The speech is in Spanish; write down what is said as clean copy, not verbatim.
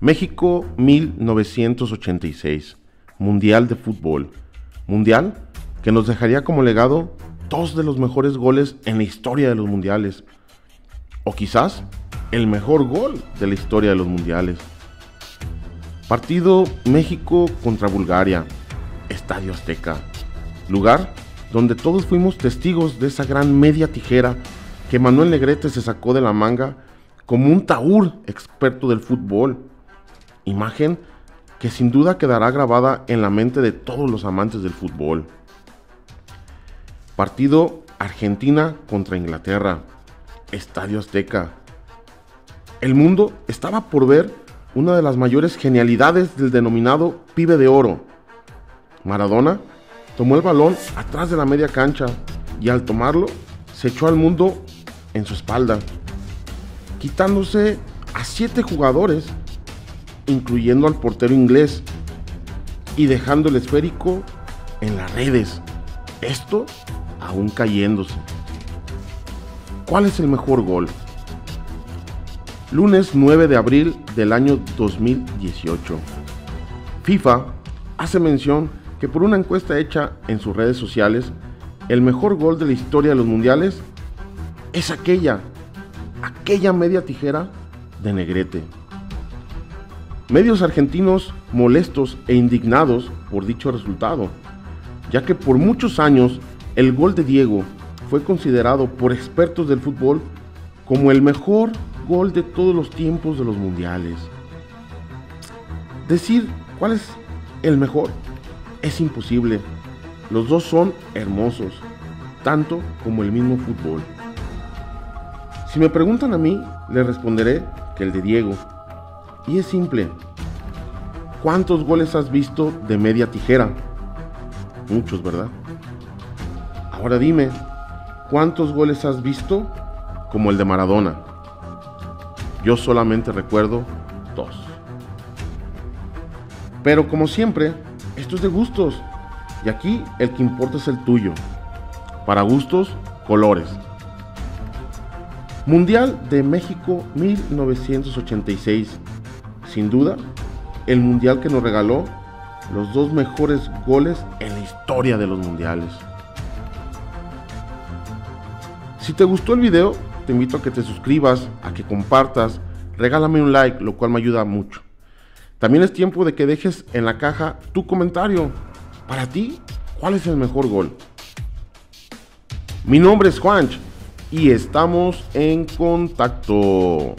México 1986, Mundial de Fútbol. Mundial que nos dejaría como legado dos de los mejores goles en la historia de los mundiales. O quizás el mejor gol de la historia de los mundiales. Partido México contra Bulgaria, Estadio Azteca. Lugar donde todos fuimos testigos de esa gran media tijera que Manuel Negrete se sacó de la manga como un tahúr experto del fútbol. Imagen que sin duda quedará grabada en la mente de todos los amantes del fútbol. Partido Argentina contra Inglaterra, Estadio Azteca. El mundo estaba por ver una de las mayores genialidades del denominado pibe de oro. Maradona tomó el balón atrás de la media cancha y al tomarlo se echó al mundo en su espalda, quitándose a 7 jugadores, incluyendo al portero inglés, y dejando el esférico en las redes, esto aún cayéndose. ¿Cuál es el mejor gol? Lunes 9 de abril del año 2018. FIFA hace mención que por una encuesta hecha en sus redes sociales, el mejor gol de la historia de los mundiales es aquella media tijera de Negrete. Medios argentinos molestos e indignados por dicho resultado, ya que por muchos años el gol de Diego fue considerado por expertos del fútbol como el mejor gol de todos los tiempos de los mundiales. Decir cuál es el mejor es imposible, los dos son hermosos, tanto como el mismo fútbol. Si me preguntan a mí, les responderé que el de Diego. Y es simple. ¿Cuántos goles has visto de media tijera? Muchos, ¿verdad? Ahora dime, ¿cuántos goles has visto como el de Maradona? Yo solamente recuerdo 2. Pero como siempre, esto es de gustos. Y aquí el que importa es el tuyo. Para gustos, colores. Mundial de México 1986. Sin duda, el mundial que nos regaló los dos mejores goles en la historia de los mundiales. Si te gustó el video, te invito a que te suscribas, a que compartas, regálame un like, lo cual me ayuda mucho. También es tiempo de que dejes en la caja tu comentario. Para ti, ¿cuál es el mejor gol? Mi nombre es Juanch y estamos en contacto.